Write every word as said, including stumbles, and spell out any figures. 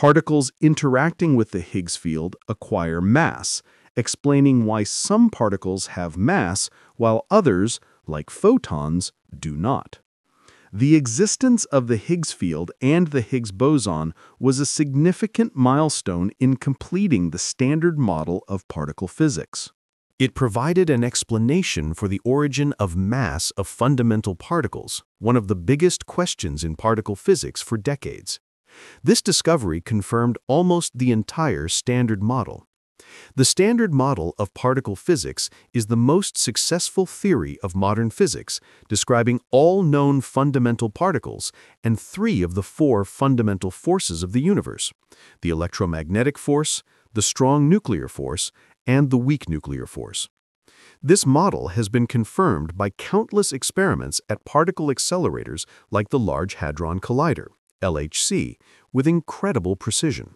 Particles interacting with the Higgs field acquire mass, explaining why some particles have mass while others, like photons, do not. The existence of the Higgs field and the Higgs boson was a significant milestone in completing the Standard Model of particle physics. It provided an explanation for the origin of mass of fundamental particles, one of the biggest questions in particle physics for decades. This discovery confirmed almost the entire Standard Model. The Standard Model of particle physics is the most successful theory of modern physics, describing all known fundamental particles and three of the four fundamental forces of the universe: the electromagnetic force, the strong nuclear force, and the weak nuclear force. This model has been confirmed by countless experiments at particle accelerators like the Large Hadron Collider, L H C, with incredible precision.